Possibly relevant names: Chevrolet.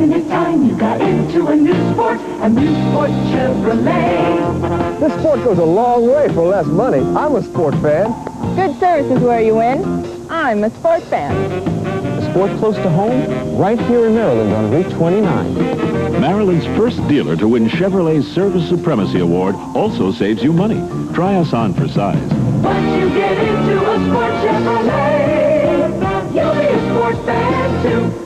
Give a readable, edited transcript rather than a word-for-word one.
isn't it time you got into a new sport Chevrolet? This sport goes a long way for less money. I'm a sport fan. Good service is where you win. I'm a sport fan. A sport close to home, right here in Maryland on Route 29. Maryland's first dealer to win Chevrolet's Service Supremacy Award also saves you money. Try us on for size. Once you get into a sport Chevrolet, you'll be a sport fan too.